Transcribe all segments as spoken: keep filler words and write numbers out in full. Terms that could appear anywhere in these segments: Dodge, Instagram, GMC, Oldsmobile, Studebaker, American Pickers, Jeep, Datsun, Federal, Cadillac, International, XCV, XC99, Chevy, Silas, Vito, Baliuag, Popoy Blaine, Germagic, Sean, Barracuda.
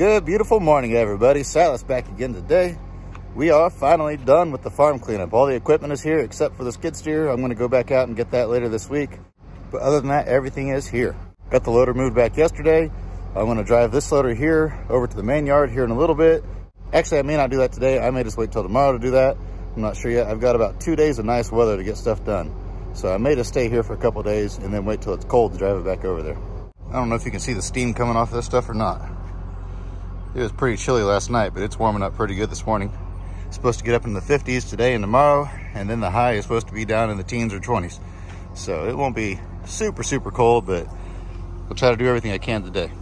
Good, beautiful morning, everybody. Silas back again today. We are finally done with the farm cleanup. All the equipment is here except for the skid steer. I'm going to go back out and get that later this week. But other than that, everything is here. Got the loader moved back yesterday. I'm going to drive this loader here over to the main yard here in a little bit. Actually, I may not do that today. I may just wait till tomorrow to do that. I'm not sure yet. I've got about two days of nice weather to get stuff done. So I may just stay here for a couple days and then wait till it's cold to drive it back over there. I don't know if you can see the steam coming off of this stuff or not. It was pretty chilly last night, but it's warming up pretty good this morning. It's supposed to get up in the fifties today and tomorrow, and then the high is supposed to be down in the teens or twenties. So it won't be super, super cold, but we'll try to do everything I can today.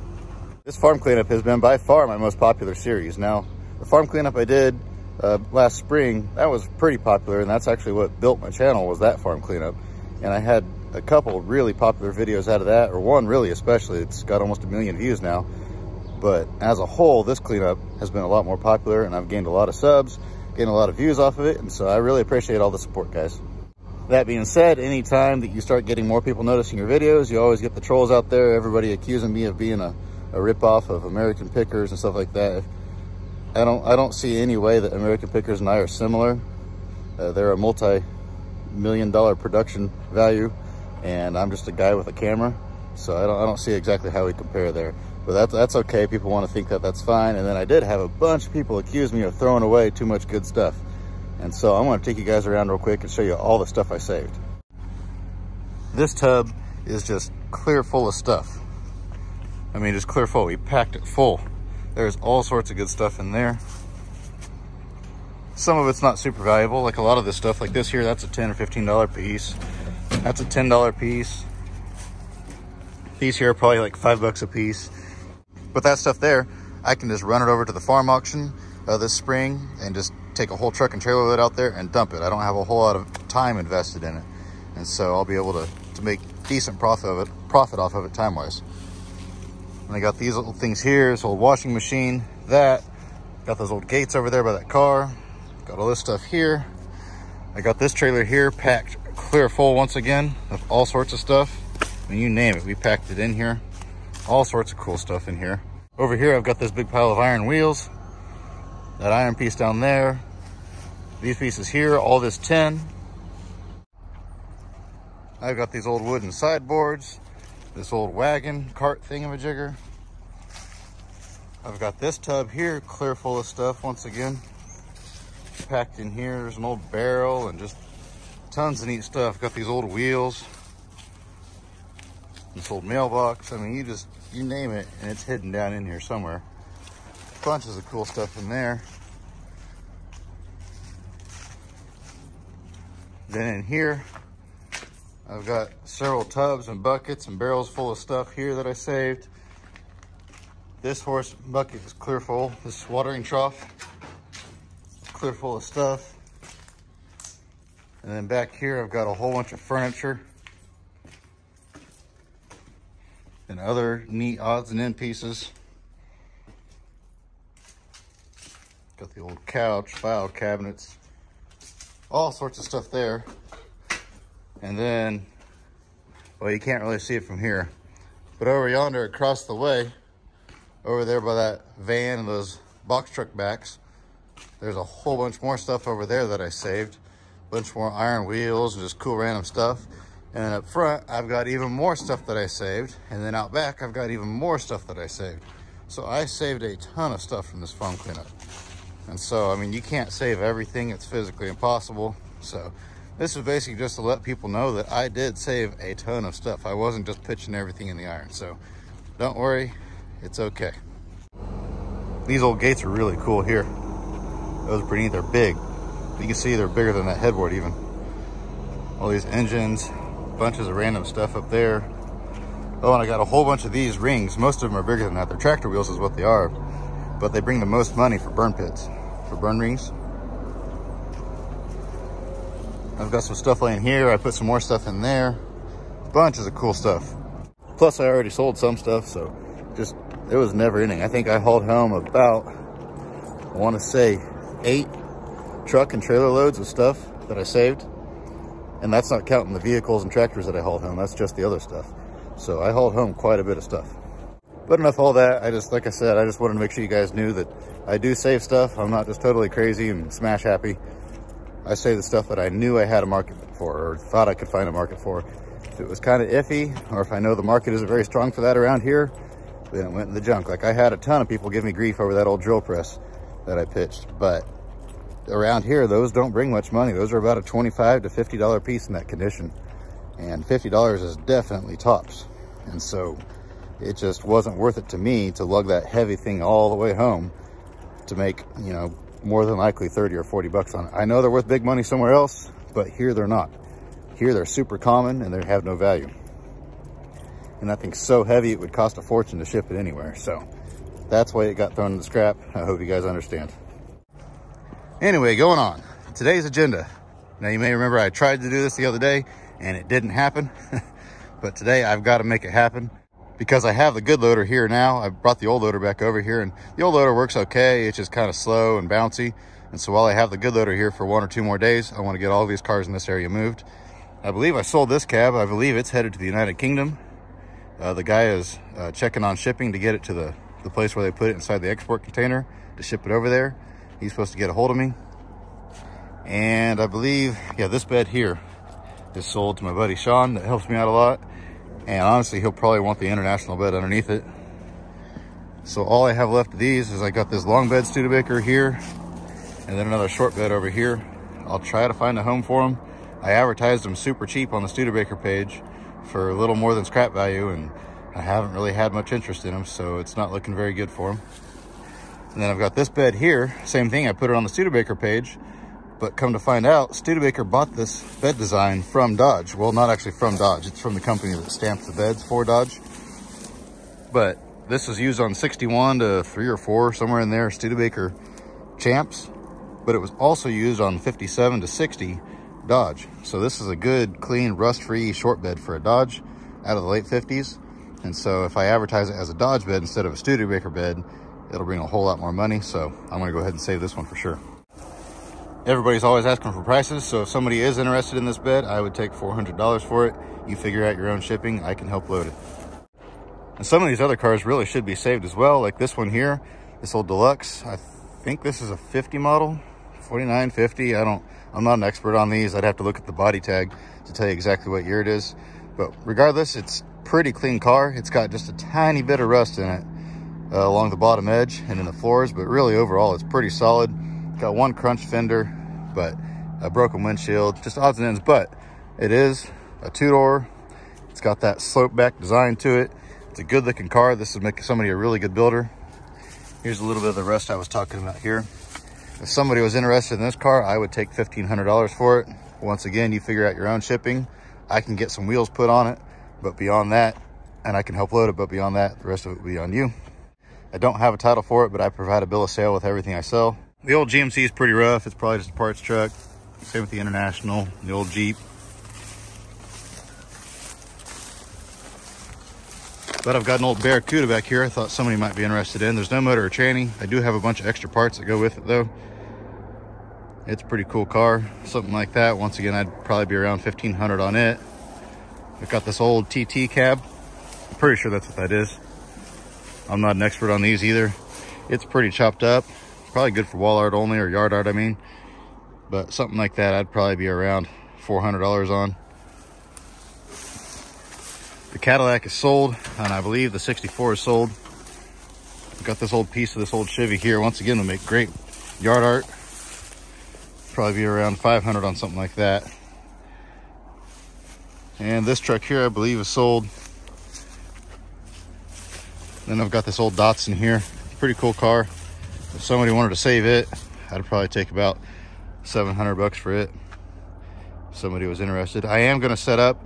This farm cleanup has been by far my most popular series. Now, the farm cleanup I did uh, last spring, that was pretty popular, and that's actually what built my channel, was that farm cleanup. And I had a couple really popular videos out of that, or one really especially. It's got almost a million views now. But as a whole, this cleanup has been a lot more popular, and I've gained a lot of subs, gained a lot of views off of it, and so I really appreciate all the support, guys. That being said, any time that you start getting more people noticing your videos, you always get the trolls out there, everybody accusing me of being a, a ripoff of American Pickers and stuff like that. I don't, I don't see any way that American Pickers and I are similar. Uh, they're a multi-million dollar production value, and I'm just a guy with a camera, so I don't, I don't see exactly how we compare there. But that's, that's okay. People want to think that, that's fine. And then I did have a bunch of people accuse me of throwing away too much good stuff. And so I'm going to take you guys around real quick and show you all the stuff I saved. This tub is just clear full of stuff. I mean, just clear full. We packed it full. There's all sorts of good stuff in there. Some of it's not super valuable. Like a lot of this stuff, like this here, that's a ten or fifteen dollar piece. That's a ten dollar piece. These here are probably like five bucks a piece. But that stuff there, I can just run it over to the farm auction uh, this spring and just take a whole truck and trailer load out there and dump it. I don't have a whole lot of time invested in it. And so I'll be able to, to make decent profit of it, profit off of it time-wise. And I got these little things here, this old washing machine, that. Got those old gates over there by that car. Got all this stuff here. I got this trailer here packed clear full once again of all sorts of stuff. I mean, you name it, we packed it in here. All sorts of cool stuff in here. Over here, I've got this big pile of iron wheels, that iron piece down there, these pieces here, all this tin. I've got these old wooden sideboards, this old wagon cart thingamajigger. I've got this tub here, clear full of stuff once again. Packed in here, there's an old barrel and just tons of neat stuff. Got these old wheels, this old mailbox. I mean, you just, you name it, and it's hidden down in here somewhere. Bunches of cool stuff in there. Then in here, I've got several tubs and buckets and barrels full of stuff here that I saved. This horse bucket is clear full. This watering trough, clear full of stuff. And then back here, I've got a whole bunch of furniture and other neat odds and end pieces. Got the old couch, file cabinets, all sorts of stuff there. And then, well, you can't really see it from here, but over yonder across the way, over there by that van and those box truck backs, there's a whole bunch more stuff over there that I saved. A bunch more iron wheels and just cool random stuff. And then up front, I've got even more stuff that I saved. And then out back, I've got even more stuff that I saved. So I saved a ton of stuff from this farm cleanup. And so, I mean, you can't save everything. It's physically impossible. So this is basically just to let people know that I did save a ton of stuff. I wasn't just pitching everything in the iron. So don't worry, it's okay. These old gates are really cool here. Those are pretty neat. They're big. You can see they're bigger than that headboard even. All these engines. Bunches of random stuff up there. Oh, and I got a whole bunch of these rings. Most of them are bigger than that. They're tractor wheels is what they are, but they bring the most money for burn pits, for burn rings. I've got some stuff laying here. I put some more stuff in there. Bunches of cool stuff. Plus I already sold some stuff, so just, it was never ending. I think I hauled home about, I want to say eight truck and trailer loads of stuff that I saved. And that's not counting the vehicles and tractors that I hauled home. That's just the other stuff. So I hauled home quite a bit of stuff. But enough all that. I just, like I said, I just wanted to make sure you guys knew that I do save stuff. I'm not just totally crazy and smash happy. I save the stuff that I knew I had a market for, or thought I could find a market for. If it was kind of iffy, or if I know the market isn't very strong for that around here, then it went in the junk. Like, I had a ton of people give me grief over that old drill press that I pitched, but around here, those don't bring much money. Those are about a twenty-five to fifty dollar piece in that condition. And fifty dollars is definitely tops. And so it just wasn't worth it to me to lug that heavy thing all the way home to make, you know, more than likely thirty or forty bucks on it. I know they're worth big money somewhere else, but here they're not. Here they're super common and they have no value. And that thing's so heavy it would cost a fortune to ship it anywhere. So that's why it got thrown in the scrap. I hope you guys understand. Anyway, going on. Today's agenda. Now, you may remember I tried to do this the other day and it didn't happen. But today I've got to make it happen. Because I have the good loader here now. I brought the old loader back over here, and the old loader works okay. It's just kind of slow and bouncy. And so while I have the good loader here for one or two more days, I want to get all these cars in this area moved. I believe I sold this cab. I believe it's headed to the United Kingdom. Uh, the guy is uh, checking on shipping to get it to the, the place where they put it inside the export container to ship it over there. He's supposed to get a hold of me. And I believe, yeah, this bed here is sold to my buddy Sean. That helps me out a lot. And honestly, he'll probably want the International bed underneath it. So all I have left of these is I got this long bed Studebaker here, and then another short bed over here. I'll try to find a home for them. I advertised them super cheap on the Studebaker page for a little more than scrap value, and I haven't really had much interest in them, so it's not looking very good for them. And then I've got this bed here. Same thing, I put it on the Studebaker page, but come to find out, Studebaker bought this bed design from Dodge. Well, not actually from Dodge. It's from the company that stamps the beds for Dodge. But this is used on sixty-one to three or four, somewhere in there, Studebaker Champs. But it was also used on fifty-seven to sixty Dodge. So this is a good, clean, rust-free short bed for a Dodge out of the late fifties. And so if I advertise it as a Dodge bed instead of a Studebaker bed, it'll bring a whole lot more money. So I'm gonna go ahead and save this one for sure. Everybody's always asking for prices, so if somebody is interested in this bed, I would take four hundred dollars for it. You figure out your own shipping, I can help load it. And some of these other cars really should be saved as well, like this one here, this old Deluxe. I think this is a fifty model, forty-nine fifty. I don't, I'm not an expert on these. I'd have to look at the body tag to tell you exactly what year it is. But regardless, it's pretty clean car. It's got just a tiny bit of rust in it uh, along the bottom edge and in the floors, but really overall, it's pretty solid. Got one crunch fender, but a broken windshield, just odds and ends, but it is a two-door. It's got that slope back design to it. It's a good looking car. This would make somebody a really good builder. Here's a little bit of the rust I was talking about here. If somebody was interested in this car, I would take fifteen hundred dollars for it. Once again, you figure out your own shipping. I can get some wheels put on it, but beyond that, and I can help load it, but beyond that, the rest of it will be on you. I don't have a title for it, but I provide a bill of sale with everything I sell. The old G M C is pretty rough. It's probably just a parts truck. Same with the International, the old Jeep. But I've got an old Barracuda back here I thought somebody might be interested in. There's no motor or tranny. I do have a bunch of extra parts that go with it though. It's a pretty cool car. Something like that. Once again, I'd probably be around fifteen hundred dollars on it. I've got this old T T cab. I'm pretty sure that's what that is. I'm not an expert on these either. It's pretty chopped up. Probably good for wall art only, or yard art, I mean. But something like that, I'd probably be around four hundred dollars on. The Cadillac is sold, and I believe the sixty-four is sold. I've got this old piece of this old Chevy here. Once again, will make great yard art. Probably be around five hundred on something like that. And this truck here, I believe, is sold. Then I've got this old Datsun here. Pretty cool car. If somebody wanted to save it, I'd probably take about seven hundred bucks for it. If somebody was interested. I am going to set up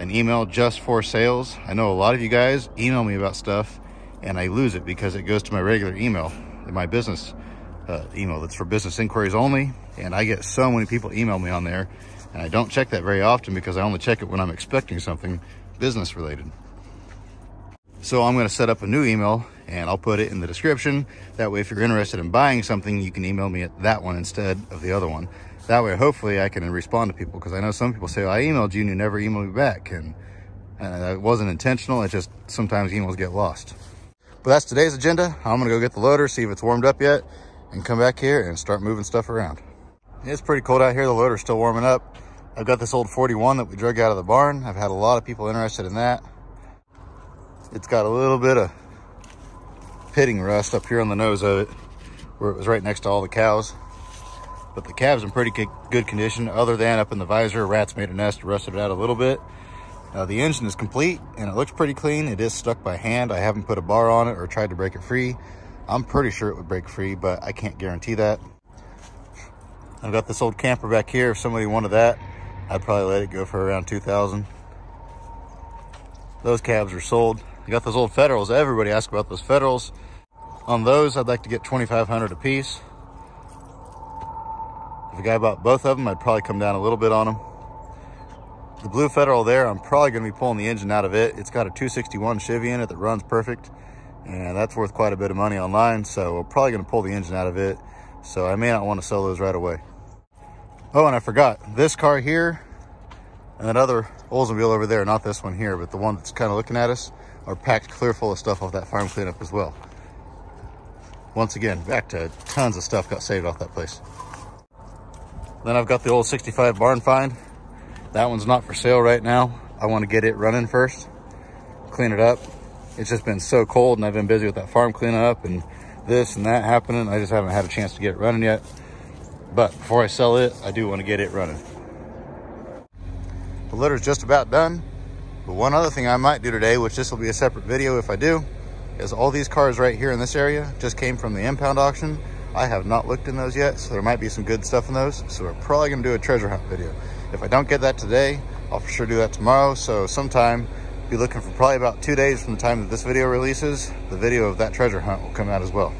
an email just for sales. I know a lot of you guys email me about stuff and I lose it because it goes to my regular email, my business uh, email that's for business inquiries only. And I get so many people email me on there, and I don't check that very often because I only check it when I'm expecting something business related. So I'm going to set up a new email, and I'll put it in the description. That way, if you're interested in buying something, you can email me at that one instead of the other one. That way, hopefully I can respond to people, because I know some people say, well, I emailed you and you never emailed me back. And, and that wasn't intentional. It just sometimes emails get lost. But that's today's agenda. I'm gonna go get the loader, see if it's warmed up yet, and come back here and start moving stuff around. It's pretty cold out here. The loader's still warming up. I've got this old forty-one that we drug out of the barn. I've had a lot of people interested in that. It's got a little bit of pitting rust up here on the nose of it, where it was right next to all the cows. But the cab's in pretty good condition, other than up in the visor. Rats made a nest, rusted it out a little bit. Uh, the engine is complete and it looks pretty clean. It is stuck by hand. I haven't put a bar on it or tried to break it free. I'm pretty sure it would break free, but I can't guarantee that. I've got this old camper back here. If somebody wanted that, I'd probably let it go for around two thousand dollars. Those cabs are sold. I got those old Federals. Everybody asks about those Federals. On those, I'd like to get twenty-five hundred dollars a piece. If a guy bought both of them, I'd probably come down a little bit on them. The blue Federal there, I'm probably gonna be pulling the engine out of it. It's got a two sixty-one Chevy in it that runs perfect, and that's worth quite a bit of money online, so we're probably gonna pull the engine out of it. So I may not wanna sell those right away. Oh, and I forgot, this car here and that other Oldsmobile over there, not this one here, but the one that's kinda looking at us, are packed clear full of stuff off that farm cleanup as well. Once again, back to tons of stuff got saved off that place. Then I've got the old sixty-five barn find. That one's not for sale right now. I want to get it running first, clean it up. It's just been so cold and I've been busy with that farm cleanup and this and that happening. I just haven't had a chance to get it running yet. But before I sell it, I do want to get it running. The litter's just about done. But one other thing I might do today, which this will be a separate video if I do, is all these cars right here in this area just came from the impound auction. I have not looked in those yet, so there might be some good stuff in those. So we're probably gonna do a treasure hunt video. If I don't get that today, I'll for sure do that tomorrow. So sometime, be looking for probably about two days from the time that this video releases, the video of that treasure hunt will come out as well.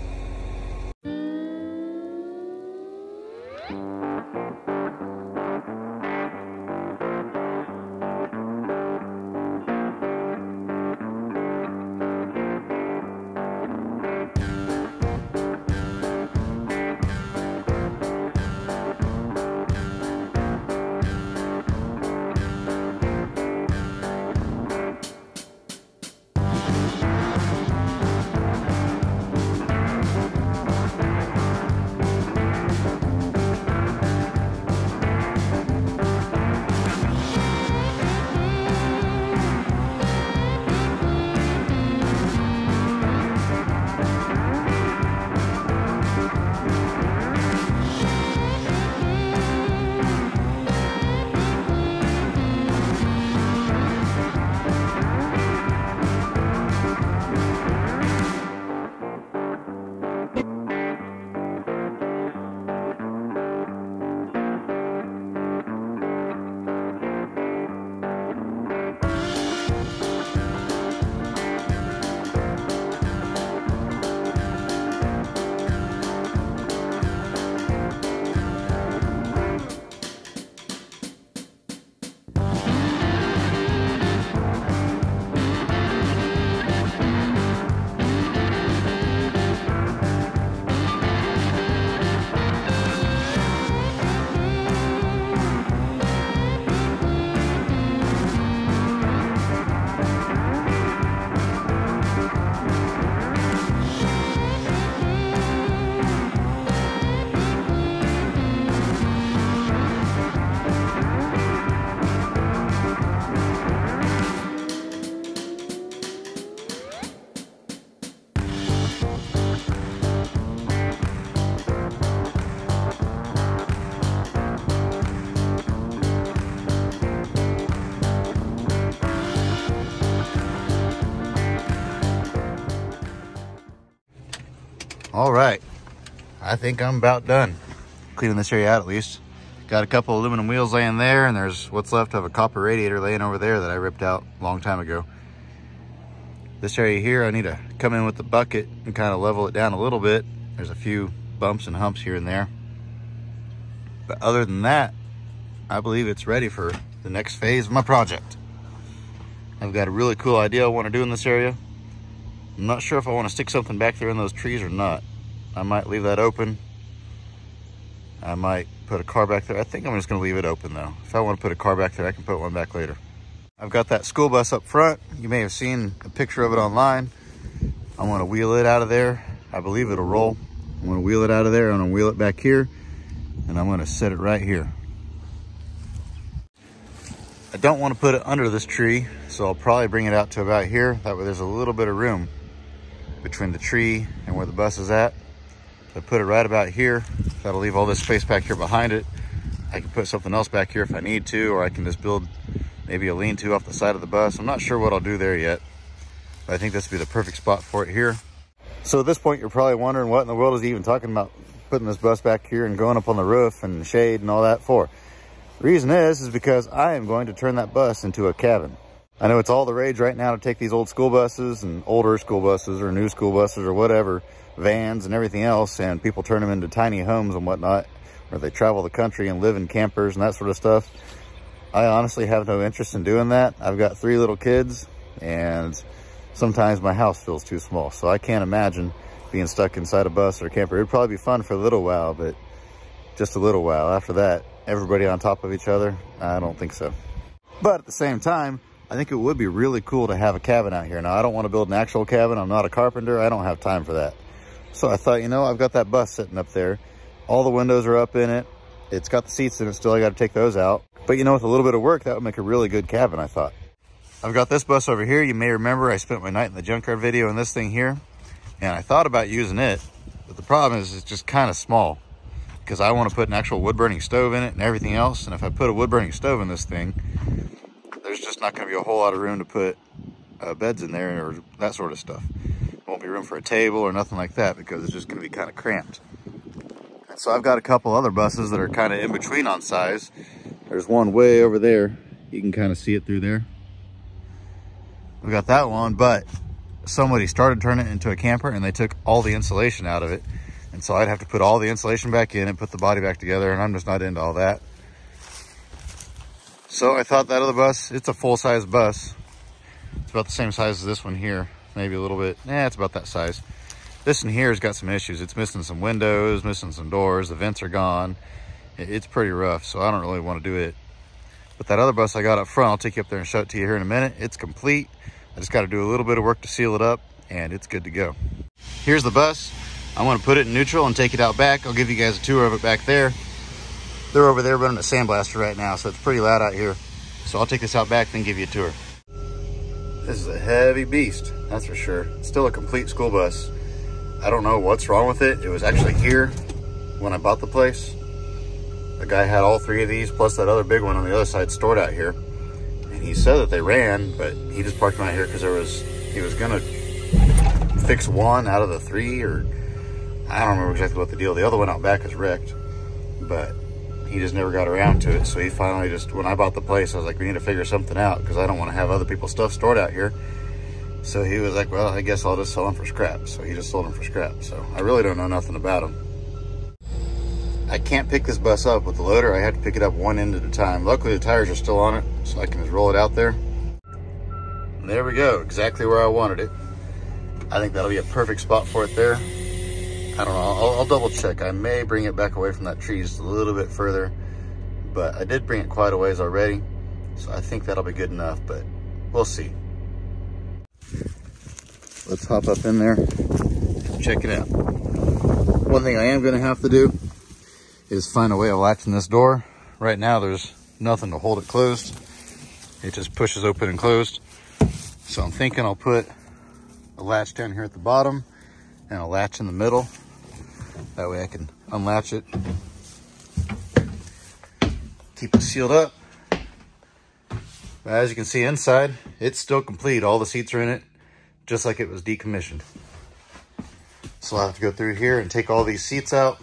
All right, I think I'm about done cleaning this area out at least. Got a couple aluminum wheels laying there, and there's what's left of a copper radiator laying over there that I ripped out a long time ago. This area here, I need to come in with the bucket and kind of level it down a little bit. There's a few bumps and humps here and there. But other than that, I believe it's ready for the next phase of my project. I've got a really cool idea I want to do in this area. I'm not sure if I want to stick something back there in those trees or not. I might leave that open. I might put a car back there. I think I'm just gonna leave it open though. If I want to put a car back there, I can put one back later. I've got that school bus up front. You may have seen a picture of it online. I'm gonna wheel it out of there. I believe it'll roll. I'm gonna wheel it out of there, I'm gonna wheel it back here, and I'm gonna set it right here. I don't wanna put it under this tree, so I'll probably bring it out to about here. That way there's a little bit of room between the tree and where the bus is at. If I put it right about here, that'll leave all this space back here behind it. I can put something else back here if I need to, or I can just build maybe a lean-to off the side of the bus. I'm not sure what I'll do there yet, but I think this would be the perfect spot for it here. So at this point, you're probably wondering what in the world is he even talking about putting this bus back here and going up on the roof and the shade and all that for. The reason is, is because I am going to turn that bus into a cabin. I know it's all the rage right now to take these old school buses and older school buses or new school buses or whatever, vans and everything else, and people turn them into tiny homes and whatnot, or they travel the country and live in campers and that sort of stuff. I honestly have no interest in doing that. I've got three little kids, and sometimes my house feels too small, so I can't imagine being stuck inside a bus or a camper. It'd probably be fun for a little while, but just a little while. After that, everybody on top of each other, I don't think so. But at the same time, I think it would be really cool to have a cabin out here. Now, I don't want to build an actual cabin. I'm not a carpenter. I don't have time for that. So I thought, you know, I've got that bus sitting up there. All the windows are up in it. It's got the seats in it still. I got to take those out. But, you know, with a little bit of work, that would make a really good cabin, I thought. I've got this bus over here. You may remember I spent my night in the junkyard video on this thing here. And I thought about using it. But the problem is it's just kind of small, because I want to put an actual wood-burning stove in it and everything else. And if I put a wood-burning stove in this thing, there's just not going to be a whole lot of room to put uh, beds in there or that sort of stuff. Won't be room for a table or nothing like that, because it's just going to be kind of cramped. And so I've got a couple other buses that are kind of in between on size. There's one way over there. You can kind of see it through there. We got that one, but somebody started turning it into a camper and they took all the insulation out of it. And so I'd have to put all the insulation back in and put the body back together, and I'm just not into all that. So I thought that other bus, it's a full-size bus. It's about the same size as this one here. Maybe a little bit, yeah, it's about that size. This one here has got some issues. It's missing some windows, missing some doors. The vents are gone. It's pretty rough, so I don't really want to do it. But that other bus I got up front, I'll take you up there and show it to you here in a minute. It's complete. I just got to do a little bit of work to seal it up, and it's good to go. Here's the bus. I'm going to put it in neutral and take it out back. I'll give you guys a tour of it back there. They're over there running a sandblaster right now, so it's pretty loud out here. So I'll take this out back, then give you a tour. This is a heavy beast, that's for sure. It's still a complete school bus. I don't know what's wrong with it. It was actually here when I bought the place. The guy had all three of these, plus that other big one on the other side stored out here. And he said that they ran, but he just parked them out here because there was, he was gonna fix one out of the three, or I don't remember exactly what the deal. The other one out back is wrecked, but he just never got around to it. So he finally just, when I bought the place, I was like, we need to figure something out because I don't want to have other people's stuff stored out here. So he was like, well, I guess I'll just sell them for scrap. So he just sold them for scrap. So I really don't know nothing about them. I can't pick this bus up with the loader. I had to pick it up one end at a time. Luckily, the tires are still on it, so I can just roll it out there. And there we go, exactly where I wanted it. I think that'll be a perfect spot for it there. I don't know, I'll, I'll double check. I may bring it back away from that tree just a little bit further, but I did bring it quite a ways already, so I think that'll be good enough, but we'll see. Let's hop up in there and check it out. One thing I am gonna have to do is find a way of latching this door. Right now, there's nothing to hold it closed. It just pushes open and closed. So I'm thinking I'll put a latch down here at the bottom and a latch in the middle. That way I can unlatch it. Keep it sealed up. As you can see inside, it's still complete. All the seats are in it, just like it was decommissioned. So I'll have to go through here and take all these seats out.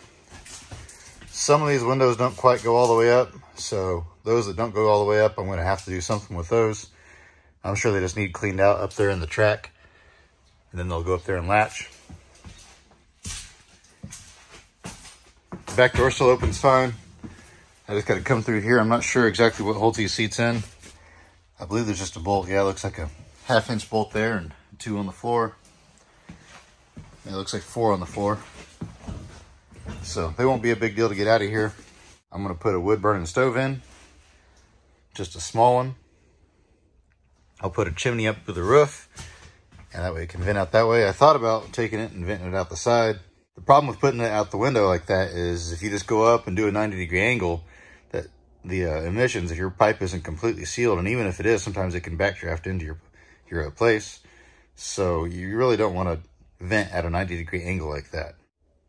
Some of these windows don't quite go all the way up, so those that don't go all the way up, I'm gonna have to do something with those. I'm sure they just need cleaned out up there in the track, and then they'll go up there and latch. The back door still opens fine. I just gotta come through here. I'm not sure exactly what holds these seats in. I believe there's just a bolt. Yeah, it looks like a half inch bolt there and two on the floor. It looks like four on the floor. So they won't be a big deal to get out of here. I'm gonna put a wood burning stove in, just a small one. I'll put a chimney up to the roof, and that way it can vent out that way. I thought about taking it and venting it out the side. The problem with putting it out the window like that is if you just go up and do a ninety degree angle, that the uh, emissions, if your pipe isn't completely sealed, and even if it is, sometimes it can backdraft into your, your place. So you really don't want to vent at a ninety degree angle like that.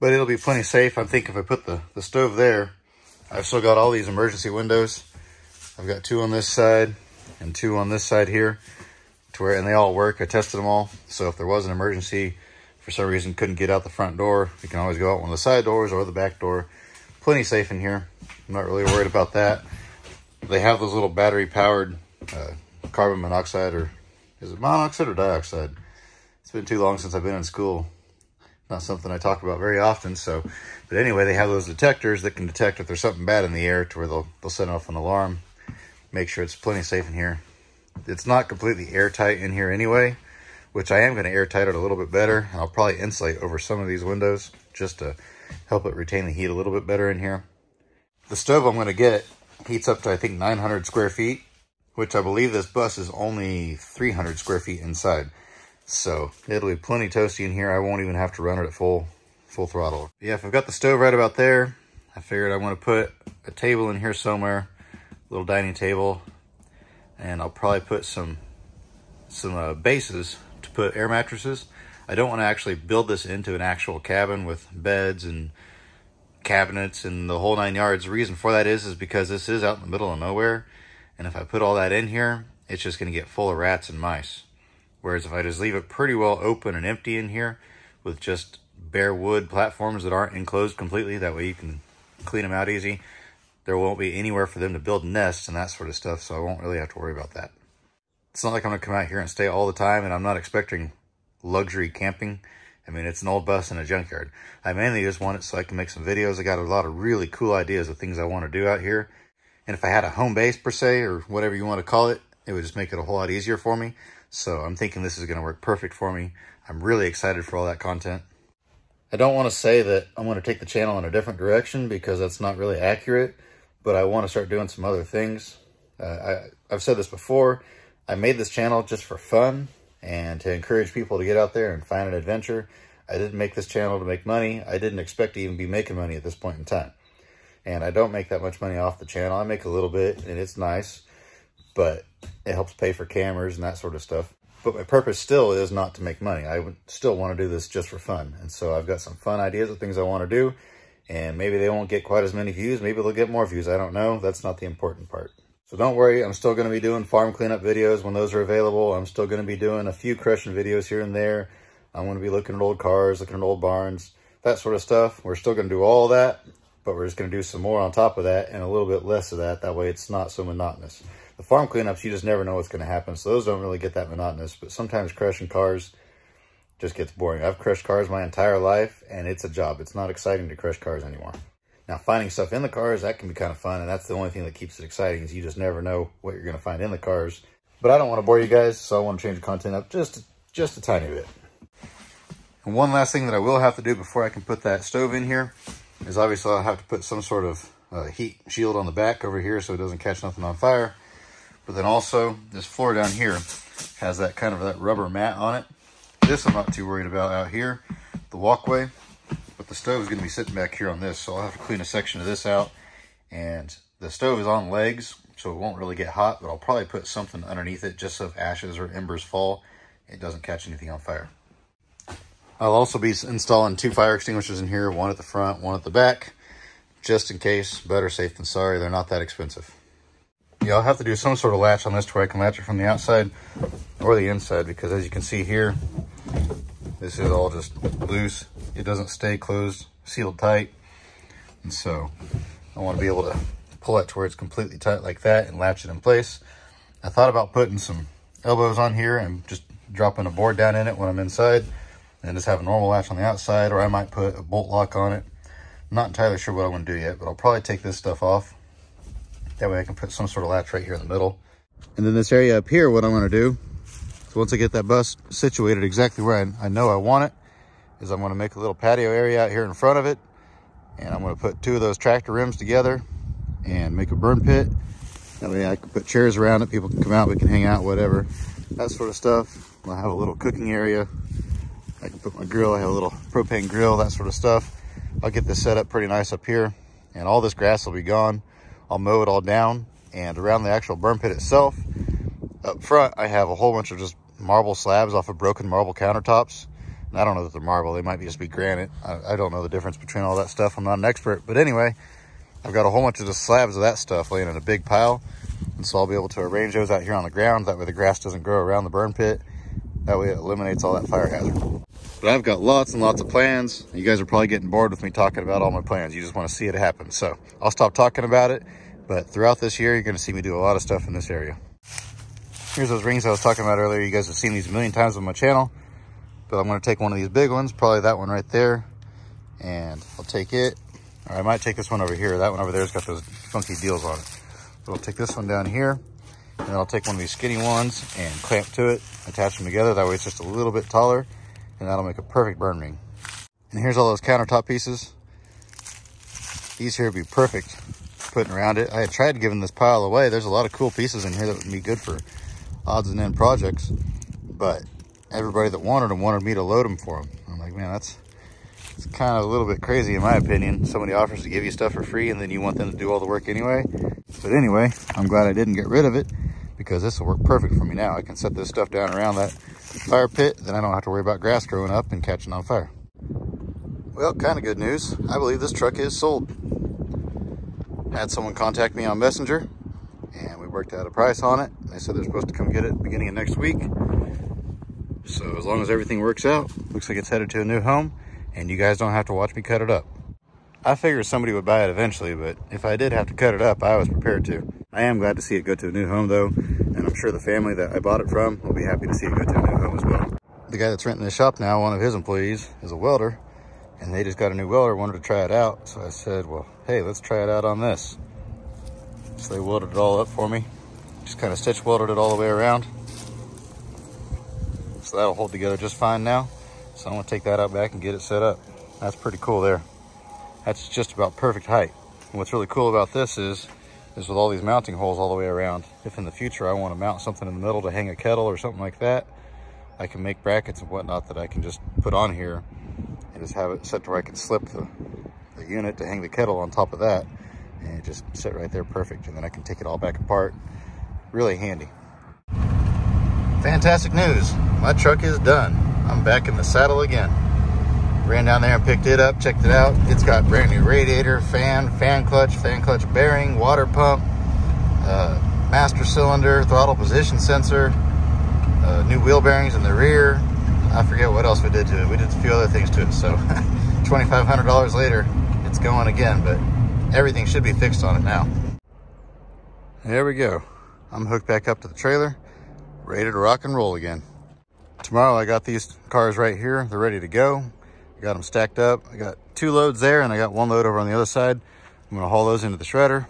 But it'll be plenty safe. I think if I put the, the stove there, I've still got all these emergency windows. I've got two on this side and two on this side here, to where, and they all work. I tested them all. So if there was an emergency, for some reason couldn't get out the front door, you can always go out one of the side doors or the back door. Plenty safe in here. I'm not really worried about that. They have those little battery powered uh, carbon monoxide, or is it monoxide or dioxide? It's been too long since I've been in school. Not something I talk about very often. So, but anyway, they have those detectors that can detect if there's something bad in the air, to where they'll, they'll set off an alarm, make sure it's plenty safe in here. It's not completely airtight in here anyway, which I am going to airtight it a little bit better. I'll probably insulate over some of these windows just to help it retain the heat a little bit better in here. The stove I'm going to get heats up to, I think, nine hundred square feet, which I believe this bus is only three hundred square feet inside. So it'll be plenty toasty in here. I won't even have to run it at full, full throttle. Yeah, if I've got the stove right about there, I figured I want to put a table in here somewhere, a little dining table, and I'll probably put some, some uh, bases to put air mattresses. I don't want to actually build this into an actual cabin with beds and cabinets and the whole nine yards. The reason for that is, is because this is out in the middle of nowhere. And if I put all that in here, it's just going to get full of rats and mice. Whereas if I just leave it pretty well open and empty in here with just bare wood platforms that aren't enclosed completely, that way you can clean them out easy. There won't be anywhere for them to build nests and that sort of stuff. So I won't really have to worry about that. It's not like I'm going to come out here and stay all the time, and I'm not expecting luxury camping. I mean, it's an old bus in a junkyard. I mainly just want it so I can make some videos. I got a lot of really cool ideas of things I want to do out here. And if I had a home base per se, or whatever you want to call it, it would just make it a whole lot easier for me. So I'm thinking this is going to work perfect for me. I'm really excited for all that content. I don't want to say that I'm going to take the channel in a different direction, because that's not really accurate, but I want to start doing some other things. Uh, I, I've said this before. I made this channel just for fun and to encourage people to get out there and find an adventure. I didn't make this channel to make money. I didn't expect to even be making money at this point in time. And I don't make that much money off the channel. I make a little bit, and it's nice, but it helps pay for cameras and that sort of stuff. But my purpose still is not to make money. I would still want to do this just for fun. And so I've got some fun ideas of things I want to do, and maybe they won't get quite as many views. Maybe they'll get more views. I don't know. That's not the important part. So don't worry, I'm still going to be doing farm cleanup videos when those are available. I'm still going to be doing a few crushing videos here and there. I'm going to be looking at old cars, looking at old barns, that sort of stuff. We're still going to do all that, but we're just going to do some more on top of that and a little bit less of that. That way it's not so monotonous. The farm cleanups, you just never know what's going to happen, so those don't really get that monotonous. But sometimes crushing cars just gets boring. I've crushed cars my entire life, and it's a job. It's not exciting to crush cars anymore. Now, finding stuff in the cars, that can be kind of fun, and that's the only thing that keeps it exciting, is you just never know what you're going to find in the cars. But I don't want to bore you guys, so I want to change the content up just, just a tiny bit. And one last thing that I will have to do before I can put that stove in here is, obviously, I'll have to put some sort of uh, heat shield on the back over here so it doesn't catch nothing on fire. But then also, this floor down here has that kind of that rubber mat on it. This I'm not too worried about out here, the walkway. But the stove is going to be sitting back here on this, so I'll have to clean a section of this out. And the stove is on legs, so it won't really get hot, but I'll probably put something underneath it just so if ashes or embers fall, it doesn't catch anything on fire. I'll also be installing two fire extinguishers in here, one at the front, one at the back, just in case. Better safe than sorry. They're not that expensive. Yeah, I'll have to do some sort of latch on this to where I can latch it from the outside or the inside, because as you can see here, this is all just loose. It doesn't stay closed, sealed tight. And so I want to be able to pull it to where it's completely tight like that and latch it in place. I thought about putting some elbows on here and just dropping a board down in it when I'm inside and just have a normal latch on the outside, or I might put a bolt lock on it. I'm not entirely sure what I want to do yet, but I'll probably take this stuff off. That way I can put some sort of latch right here in the middle. And then this area up here, what I'm going to do, so once I get that bus situated exactly where I, I know I want it, is I'm going to make a little patio area out here in front of it. And I'm going to put two of those tractor rims together and make a burn pit. That way I can put chairs around it. People can come out, we can hang out, whatever, that sort of stuff. I have a little cooking area. I can put my grill, I have a little propane grill, that sort of stuff. I'll get this set up pretty nice up here, and all this grass will be gone. I'll mow it all down, and around the actual burn pit itself, up front, I have a whole bunch of just marble slabs off of broken marble countertops. And I don't know that they're marble, they might just be granite. I, I don't know the difference between all that stuff, I'm not an expert. But anyway, I've got a whole bunch of just slabs of that stuff laying in a big pile. And so I'll be able to arrange those out here on the ground. That way the grass doesn't grow around the burn pit. That way it eliminates all that fire hazard. But I've got lots and lots of plans. You guys are probably getting bored with me talking about all my plans. You just want to see it happen. So I'll stop talking about it. But throughout this year, you're going to see me do a lot of stuff in this area. Here's those rings I was talking about earlier. You guys have seen these a million times on my channel. But I'm going to take one of these big ones, probably that one right there. And I'll take it. Or I might take this one over here. That one over there's got those funky deals on it. But I'll take this one down here, and then I'll take one of these skinny ones and clamp to it, attach them together. That way it's just a little bit taller, and that'll make a perfect burn ring. And here's all those countertop pieces. These here would be perfect putting around it. I had tried giving this pile away. There's a lot of cool pieces in here that would be good for odds and end projects, but everybody that wanted them wanted me to load them for them. I'm like, man, that's... it's kind of a little bit crazy in my opinion. Somebody offers to give you stuff for free and then you want them to do all the work anyway. But anyway, I'm glad I didn't get rid of it because this will work perfect for me now. I can set this stuff down around that fire pit. Then I don't have to worry about grass growing up and catching on fire. Well, kind of good news. I believe this truck is sold. Had someone contact me on Messenger and we worked out a price on it. They said they're supposed to come get it beginning of next week. So as long as everything works out, looks like it's headed to a new home. And you guys don't have to watch me cut it up. I figured somebody would buy it eventually, but if I did have to cut it up, I was prepared to. I am glad to see it go to a new home though, and I'm sure the family that I bought it from will be happy to see it go to a new home as well. The guy that's renting the shop now, one of his employees, is a welder, and they just got a new welder, wanted to try it out. So I said, well, hey, let's try it out on this. So they welded it all up for me. Just kind of stitch welded it all the way around. So that'll hold together just fine now. So I'm gonna take that out back and get it set up. That's pretty cool there. That's just about perfect height. And what's really cool about this is, is with all these mounting holes all the way around, if in the future I wanna mount something in the middle to hang a kettle or something like that, I can make brackets and whatnot that I can just put on here and just have it set to where I can slip the, the unit to hang the kettle on top of that and it just sit right there perfect. And then I can take it all back apart. Really handy. Fantastic news, my truck is done. I'm back in the saddle again. Ran down there and picked it up, checked it out. It's got brand new radiator, fan, fan clutch, fan clutch bearing, water pump, uh, master cylinder, throttle position sensor, uh, new wheel bearings in the rear. I forget what else we did to it. We did a few other things to it. So twenty-five hundred dollars later, it's going again, but everything should be fixed on it now. There we go. I'm hooked back up to the trailer, ready to rock and roll again. Tomorrow I got these cars right here. They're ready to go. I got them stacked up. I got two loads there and I got one load over on the other side. I'm gonna haul those into the shredder,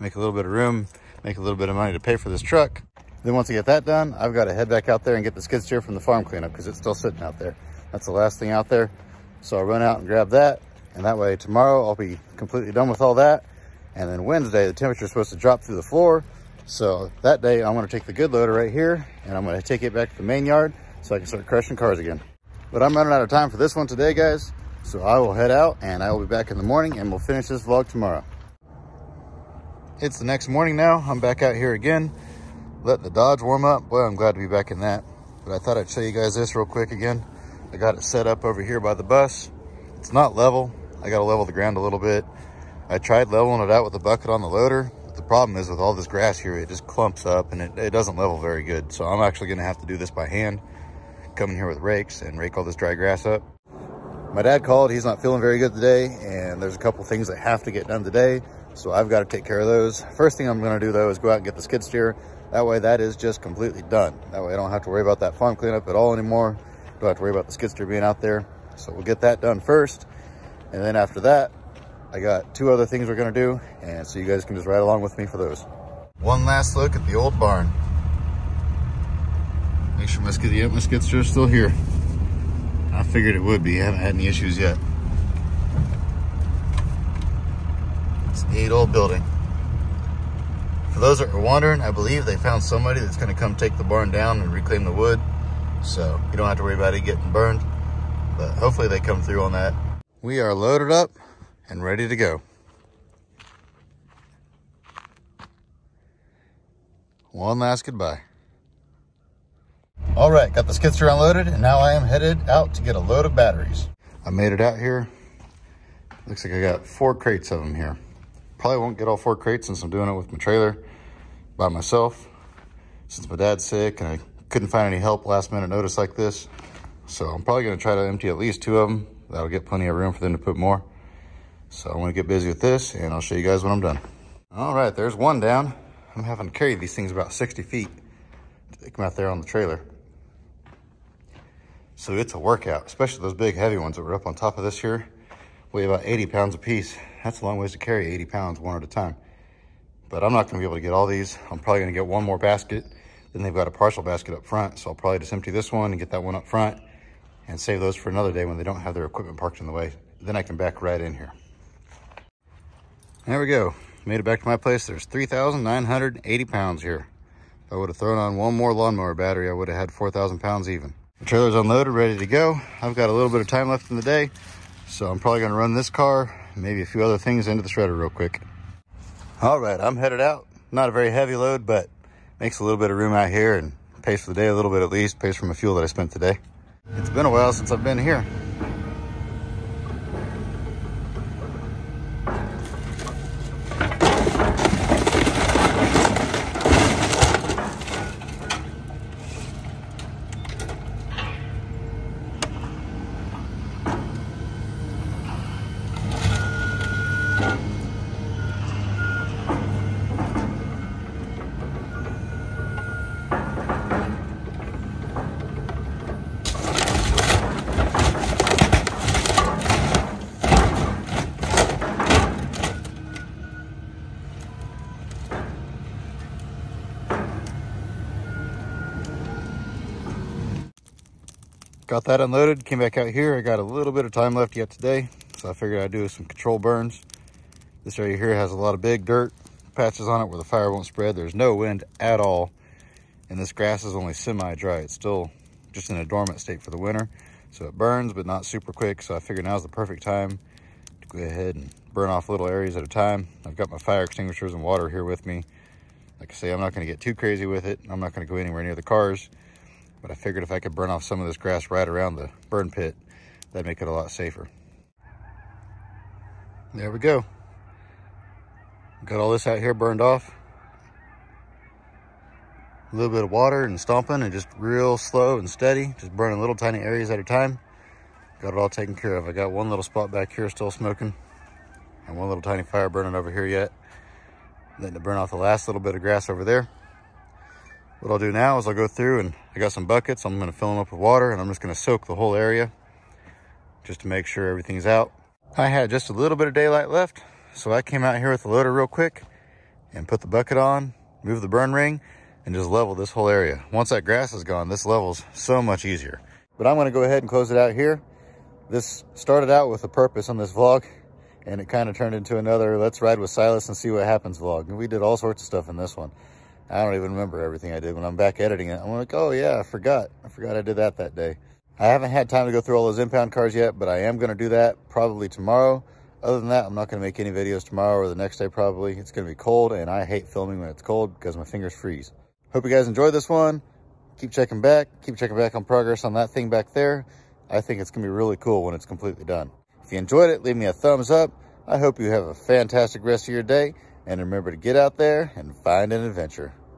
make a little bit of room, make a little bit of money to pay for this truck. Then once I get that done, I've got to head back out there and get the skid steer from the farm cleanup because it's still sitting out there. That's the last thing out there. So I'll run out and grab that. And that way tomorrow I'll be completely done with all that. And then Wednesday, the temperature is supposed to drop through the floor. So that day I'm gonna take the good loader right here and I'm gonna take it back to the main yard so I can start crushing cars again. But I'm running out of time for this one today, guys. So I will head out and I will be back in the morning and we'll finish this vlog tomorrow. It's the next morning now. I'm back out here again. Let the Dodge warm up. Boy, I'm glad to be back in that. But I thought I'd show you guys this real quick again. I got it set up over here by the bus. It's not level. I got to level the ground a little bit. I tried leveling it out with the bucket on the loader. But the problem is with all this grass here, it just clumps up and it, it doesn't level very good. So I'm actually going to have to do this by hand. Come in here with rakes and rake all this dry grass up. My dad called, he's not feeling very good today, and there's a couple things that have to get done today, so I've got to take care of those. First thing I'm going to do though is go out and get the skid steer. That way that is just completely done. That way I don't have to worry about that farm cleanup at all anymore. Don't have to worry about the skid steer being out there. So we'll get that done first, and then after that I got two other things we're going to do, and so you guys can just ride along with me for those. One last look at the old barn. Make sure my skid, yep, my skid steer is still here. I figured it would be. I haven't had any issues yet. It's a neat old building. For those that are wondering, I believe they found somebody that's going to come take the barn down and reclaim the wood. So you don't have to worry about it getting burned, but hopefully they come through on that. We are loaded up and ready to go. One last goodbye. All right, got the skid steer unloaded, and now I am headed out to get a load of batteries. I made it out here. Looks like I got four crates of them here. Probably won't get all four crates since I'm doing it with my trailer by myself, since my dad's sick and I couldn't find any help last minute notice like this. So I'm probably gonna try to empty at least two of them. That'll get plenty of room for them to put more. So I'm gonna get busy with this and I'll show you guys when I'm done. All right, there's one down. I'm having to carry these things about sixty feet to come out there on the trailer. So it's a workout, especially those big heavy ones that were up on top of this here. Weigh about eighty pounds a piece. That's a long ways to carry eighty pounds one at a time. But I'm not gonna be able to get all these. I'm probably gonna get one more basket. Then they've got a partial basket up front. So I'll probably just empty this one and get that one up front and save those for another day when they don't have their equipment parked in the way. Then I can back right in here. There we go. Made it back to my place. There's three thousand nine hundred eighty pounds here. If I would have thrown on one more lawnmower battery, I would have had four thousand pounds even. The trailer's unloaded, ready to go. I've got a little bit of time left in the day. So I'm probably gonna run this car, maybe a few other things into the shredder real quick. All right, I'm headed out. Not a very heavy load, but makes a little bit of room out here and pays for the day a little bit at least, pays for my fuel that I spent today. It's been a while since I've been here. Got that unloaded, came back out here. I got a little bit of time left yet today, so I figured I'd do some control burns. This area here has a lot of big dirt patches on it where the fire won't spread. There's no wind at all, and this grass is only semi-dry. It's still just in a dormant state for the winter, so it burns, but not super quick, so I figured now's the perfect time to go ahead and burn off little areas at a time. I've got my fire extinguishers and water here with me. Like I say, I'm not gonna get too crazy with it. I'm not gonna go anywhere near the cars. But I figured if I could burn off some of this grass right around the burn pit, that'd make it a lot safer. There we go. Got all this out here burned off. A little bit of water and stomping and just real slow and steady, just burning little tiny areas at a time. Got it all taken care of. I got one little spot back here still smoking and one little tiny fire burning over here yet. Letting it burn off the last little bit of grass over there. What I'll do now is I'll go through and I got some buckets. I'm gonna fill them up with water and I'm just gonna soak the whole area just to make sure everything's out. I had just a little bit of daylight left, so I came out here with the loader real quick and put the bucket on, move the burn ring, and just level this whole area. Once that grass is gone, this level's so much easier. But I'm gonna go ahead and close it out here. This started out with a purpose on this vlog and it kind of turned into another let's ride with Silas and see what happens vlog. And we did all sorts of stuff in this one. I don't even remember everything I did. When I'm back editing it, I'm like, oh yeah, I forgot. I forgot I did that that day. I haven't had time to go through all those impound cars yet, but I am gonna do that probably tomorrow. Other than that, I'm not gonna make any videos tomorrow or the next day probably. It's gonna be cold and I hate filming when it's cold because my fingers freeze. Hope you guys enjoyed this one. Keep checking back. Keep checking back on progress on that thing back there. I think it's gonna be really cool when it's completely done. If you enjoyed it, leave me a thumbs up. I hope you have a fantastic rest of your day and remember to get out there and find an adventure.